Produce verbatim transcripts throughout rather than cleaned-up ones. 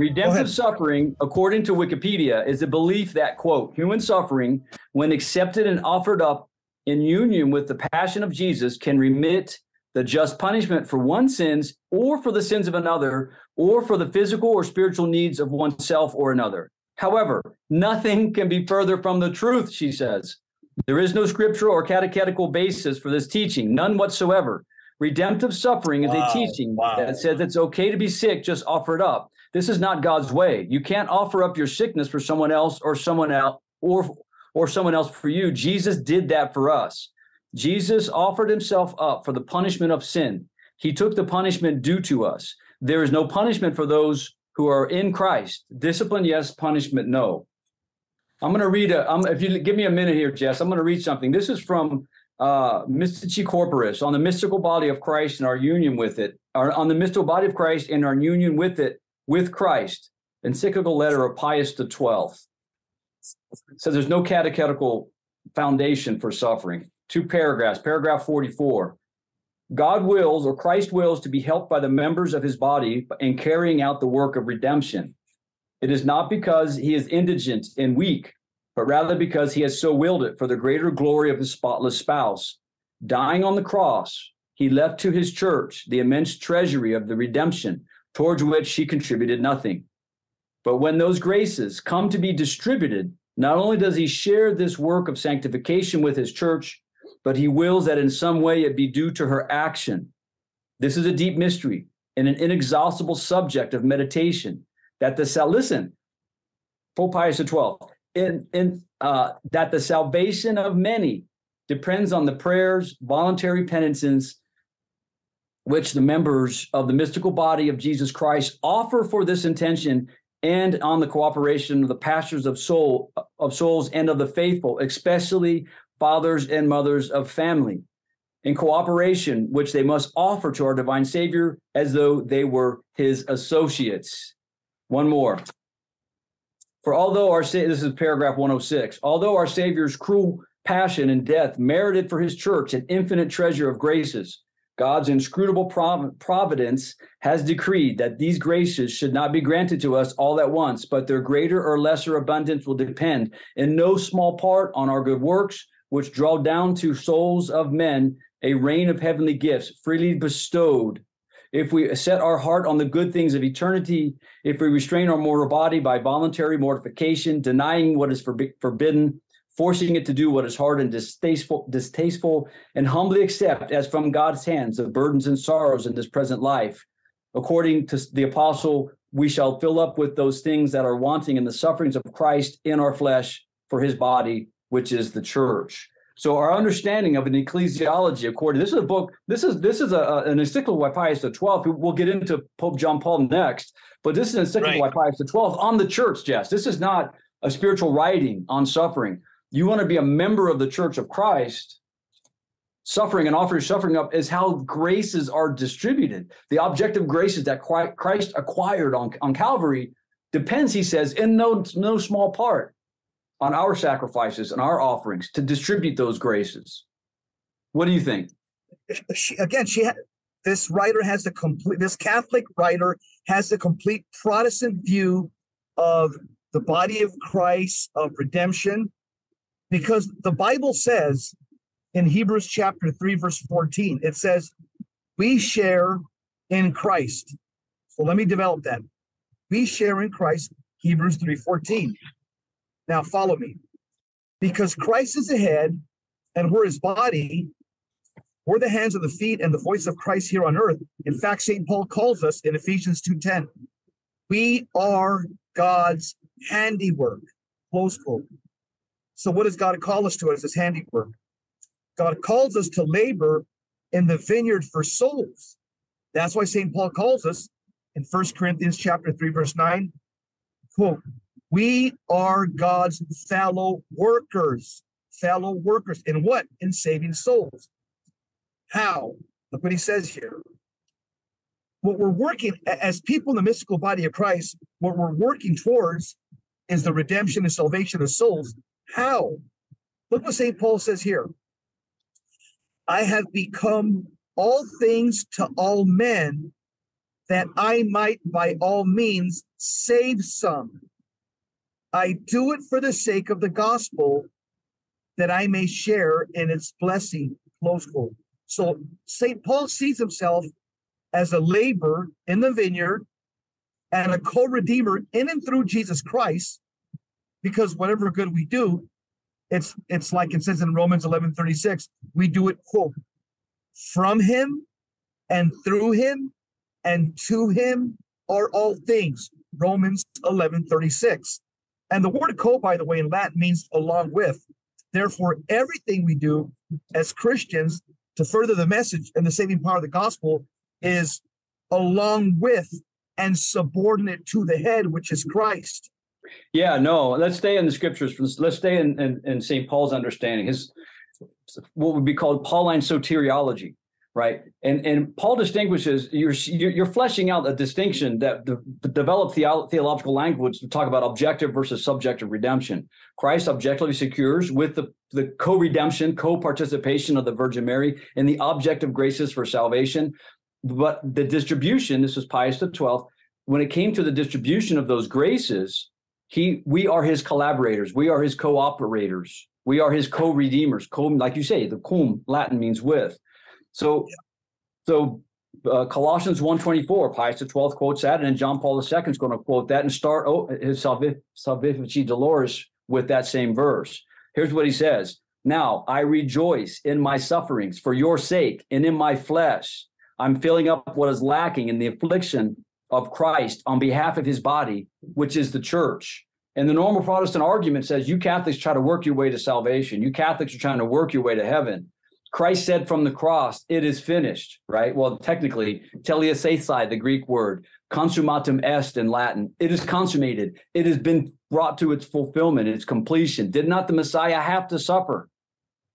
Redemptive suffering, according to Wikipedia, is the belief that, quote, human suffering, when accepted and offered up in union with the passion of Jesus, can remit the just punishment for one's sins or for the sins of another, or for the physical or spiritual needs of oneself or another. However, nothing can be further from the truth, she says. There is no scriptural or catechetical basis for this teaching, none whatsoever. Redemptive suffering is wow, a teaching wow. that says it's okay to be sick, just offer it up. This is not God's way. You can't offer up your sickness for someone else or someone else or, or someone else for you. Jesus did that for us. Jesus offered himself up for the punishment of sin. He took the punishment due to us. There is no punishment for those who are in Christ. Discipline, yes. Punishment, no. I'm going to read a, I'm, if you give me a minute here, Jess, I'm going to read something. This is from uh, Mystici Corporis, on the mystical body of Christ and our union with it, or on the mystical body of Christ and our union with it, with Christ, encyclical letter of Pius the twelfth. So there's no catechetical foundation for suffering. Two paragraphs, paragraph forty-four. God wills, or Christ wills, to be helped by the members of his body in carrying out the work of redemption. It is not because he is indigent and weak, but rather because he has so willed it for the greater glory of his spotless spouse. Dying on the cross, he left to his church the immense treasury of the redemption, towards which she contributed nothing. But when those graces come to be distributed, not only does he share this work of sanctification with his church, but he wills that in some way it be due to her action. This is a deep mystery and an inexhaustible subject of meditation. That the listen, Pope Pius the twelfth, in in uh, that the salvation of many depends on the prayers, voluntary penances, which the members of the mystical body of Jesus Christ offer for this intention, and on the cooperation of the pastors of soul of souls and of the faithful, especially fathers and mothers of family, in cooperation which they must offer to our divine Savior as though they were his associates. One more. For although our, this is paragraph one oh six, although our Savior's cruel passion and death merited for his church an infinite treasure of graces, God's inscrutable prov providence has decreed that these graces should not be granted to us all at once, but their greater or lesser abundance will depend in no small part on our good works, which draw down to souls of men a rain of heavenly gifts freely bestowed. If we set our heart on the good things of eternity, if we restrain our mortal body by voluntary mortification, denying what is forb forbidden, forcing it to do what is hard and distasteful, distasteful, and humbly accept as from God's hands the burdens and sorrows in this present life, according to the apostle, we shall fill up with those things that are wanting in the sufferings of Christ in our flesh for his body, which is the church. So our understanding of an ecclesiology, according, this is a book, this is this is a, an encyclical by Pius the twelfth. We'll get into Pope John Paul next, but this is an encyclical right. by Pius the twelfth on the church, Jess. This is not a spiritual writing on suffering. You want to be a member of the Church of Christ. Suffering and offering suffering up is how graces are distributed. The objective graces that Christ acquired on, on Calvary depends, he says, in no, no small part on our sacrifices and our offerings to distribute those graces. What do you think? She, again, she had, this writer has the complete, this Catholic writer has the complete Protestant view of the body of Christ, of redemption, because the Bible says in Hebrews chapter three, verse fourteen, it says, we share in Christ. So let me develop that. We share in Christ, Hebrews three fourteen. Now follow me, because Christ is the head and we're his body, we're the hands and the feet and the voice of Christ here on earth. In fact, Saint Paul calls us in Ephesians two ten, we are God's handiwork, close quote. So what does God call us to as his handiwork? God calls us to labor in the vineyard for souls. That's why Saint Paul calls us in First Corinthians chapter three, verse nine, quote, we are God's fellow workers, fellow workers in what? In saving souls. How? Look what he says here. What we're working, as people in the mystical body of Christ, what we're working towards is the redemption and salvation of souls. How? Look what Saint Paul says here. I have become all things to all men that I might by all means save some. I do it for the sake of the gospel, that I may share in its blessing, close quote. So Saint Paul sees himself as a laborer in the vineyard and a co-redeemer in and through Jesus Christ, because whatever good we do, it's it's like it says in Romans eleven thirty-six, we do it, quote, from him and through him and to him are all things, Romans eleven thirty-six. And the word co, by the way, in Latin means along with. Therefore, everything we do as Christians to further the message and the saving power of the gospel is along with and subordinate to the head, which is Christ. Yeah, no, let's stay in the scriptures. Let's stay in, in, in Saint Paul's understanding, his what would be called Pauline soteriology, right? And and Paul distinguishes, you're, you're fleshing out a distinction that the, the developed theo- theological language to talk about objective versus subjective redemption. Christ objectively secures with the, the co-redemption, co-participation of the Virgin Mary and the objective graces for salvation. But the distribution, this was Pius the twelfth, when it came to the distribution of those graces, He, we are his collaborators. We are his co-operators. We are his co-redeemers. Co, like you say, the cum Latin means with. So, so uh, Colossians one twenty-four, Pius the twelfth quotes that, and then John Paul the second is going to quote that and start oh, his Salvifici Dolores with that same verse. Here's what he says: "Now I rejoice in my sufferings for your sake, and in my flesh I'm filling up what is lacking in the affliction of Christ on behalf of his body, which is the church." And the normal Protestant argument says, you Catholics try to work your way to salvation. You Catholics are trying to work your way to heaven. Christ said from the cross, it is finished, right? Well, technically, teleiosai, the Greek word, consumatum est in Latin, it is consummated. It has been brought to its fulfillment, its completion. Did not the Messiah have to suffer?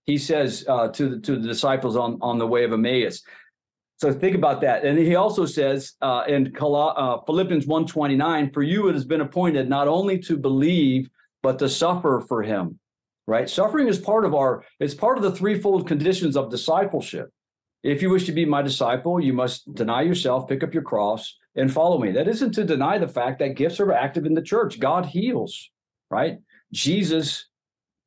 He says uh, to, the, to the disciples on, on the way of Emmaus. So think about that. And he also says uh, in Col- uh, Philippians one twenty-nine, for you it has been appointed not only to believe, but to suffer for him, right? Suffering is part of our, it's part of the threefold conditions of discipleship. If you wish to be my disciple, you must deny yourself, pick up your cross, and follow me. That isn't to deny the fact that gifts are active in the church. God heals, right? Jesus,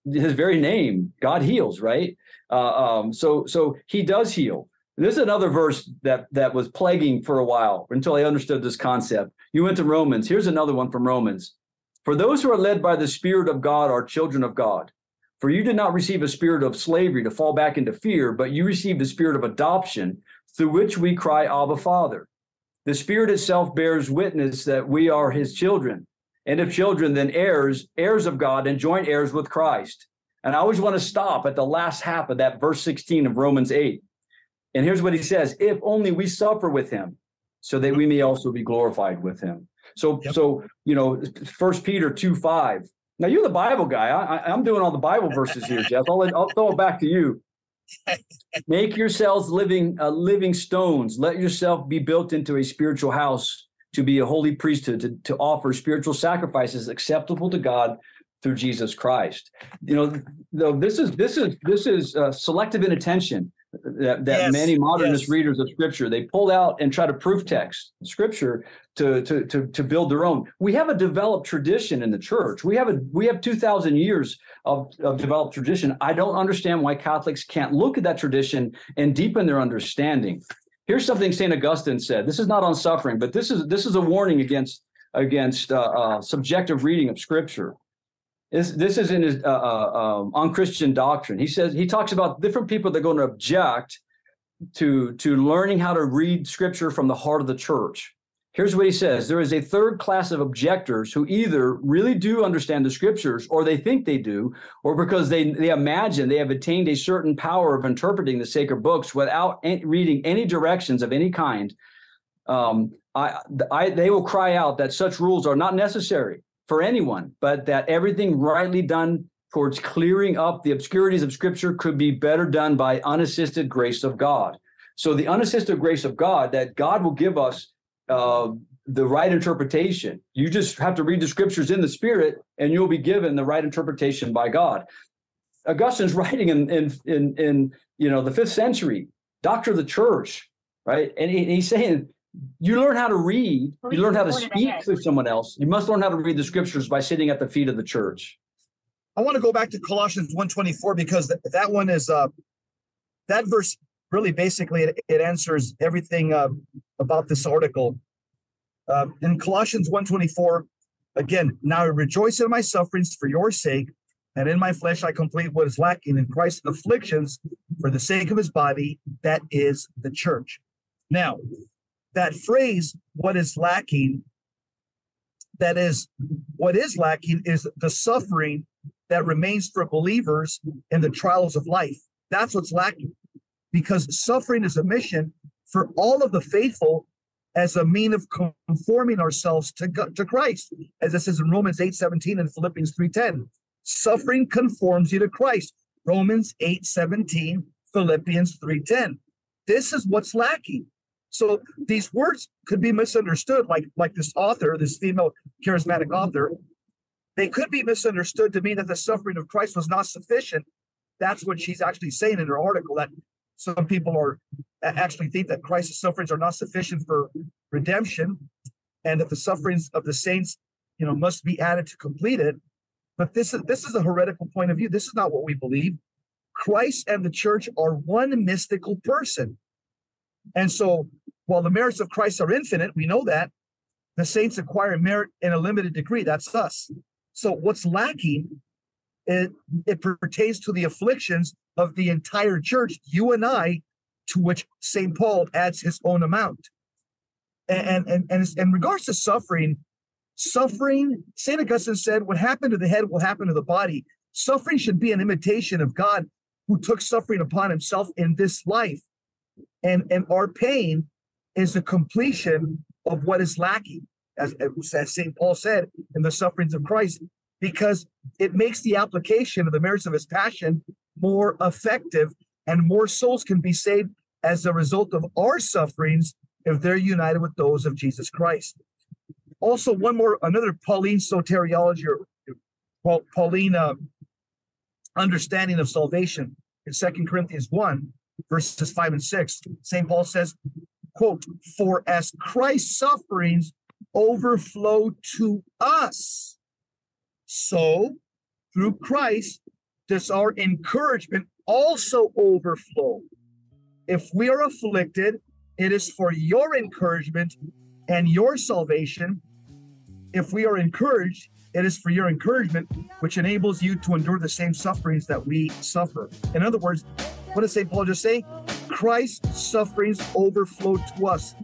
his very name, God heals, right? Uh, um, so, so he does heal. This is another verse that, that was plaguing for a while until I understood this concept. You went to Romans. Here's another one from Romans. For those who are led by the Spirit of God are children of God. For you did not receive a spirit of slavery to fall back into fear, but you received the spirit of adoption through which we cry, Abba, Father. The Spirit itself bears witness that we are his children. And if children, then heirs, heirs of God and joint heirs with Christ. And I always want to stop at the last half of that verse sixteen of Romans eight. And here's what he says, if only we suffer with him, so that we may also be glorified with him. So, yep. so you know, First Peter two five. Now, you're the Bible guy. I, I, I'm doing all the Bible verses here, Jeff. I'll, I'll throw it back to you. Make yourselves living uh, living stones. Let yourself be built into a spiritual house to be a holy priesthood, to, to offer spiritual sacrifices acceptable to God through Jesus Christ. You know, though this is this is this is uh, selective inattention. That, that yes, many modernist yes. readers of Scripture, they pull out and try to proof text Scripture to, to to to build their own. We have a developed tradition in the church. We have a we have two thousand years of, of developed tradition. I don't understand why Catholics can't look at that tradition and deepen their understanding. Here's something Saint Augustine said. This is not on suffering, but this is this is a warning against against uh, uh, subjective reading of Scripture. This, this is in his uh, uh, um, on Christian doctrine. He says he talks about different people that are going to object to to learning how to read Scripture from the heart of the church. Here's what he says: there is a third class of objectors who either really do understand the Scriptures, or they think they do, or because they they imagine they have attained a certain power of interpreting the sacred books without any, reading any directions of any kind. Um, I, I they will cry out that such rules are not necessary for anyone, but that everything rightly done towards clearing up the obscurities of Scripture could be better done by unassisted grace of God. So the unassisted grace of God, that God will give us uh, the right interpretation. You just have to read the Scriptures in the Spirit, and you'll be given the right interpretation by God. Augustine's writing in in in, in you know the fifth century, Doctor of the Church, right? And he, he's saying you learn how to read, you learn how to speak through someone else. You must learn how to read the scriptures by sitting at the feet of the church. I want to go back to Colossians one twenty-four, because that, that one is, uh, that verse really basically, it, it answers everything uh, about this article. Uh, in Colossians one twenty-four, again, now I rejoice in my sufferings for your sake, and in my flesh I complete what is lacking in Christ's afflictions for the sake of his body, that is the church. Now, that phrase, what is lacking, that is, what is lacking is the suffering that remains for believers in the trials of life. That's what's lacking, because suffering is a mission for all of the faithful as a mean of conforming ourselves to, to Christ. As it says in Romans eight seventeen and Philippians three ten, suffering conforms you to Christ. Romans eight seventeen, Philippians three ten. This is what's lacking. So these words could be misunderstood, like, like this author, this female charismatic author, they could be misunderstood to mean that the suffering of Christ was not sufficient. That's what she's actually saying in her article, that some people are actually think that Christ's sufferings are not sufficient for redemption, and that the sufferings of the saints, you know, must be added to complete it. But this is, this is a heretical point of view. This is not what we believe. Christ and the church are one mystical person. And so while the merits of Christ are infinite, we know that, the saints acquire merit in a limited degree. That's us. So what's lacking, it, it pertains to the afflictions of the entire church, you and I, to which Saint Paul adds his own amount. And, and, and, and in regards to suffering, suffering, Saint Augustine said, what happened to the head will happen to the body. Suffering should be an imitation of God, who took suffering upon himself in this life. And, and our pain is the completion of what is lacking, as, as Saint Paul said, in the sufferings of Christ, because it makes the application of the merits of his passion more effective, and more souls can be saved as a result of our sufferings if they're united with those of Jesus Christ. Also, one more, another Pauline soteriology, or Pauline uh, understanding of salvation in Second Corinthians one, verses five and six, Saint Paul says, quote, for as Christ's sufferings overflow to us, so through Christ does our encouragement also overflow. If we are afflicted, it is for your encouragement and your salvation. If we are encouraged, it is for your encouragement, which enables you to endure the same sufferings that we suffer. In other words, what does Saint Paul just say? Christ's sufferings overflow to us.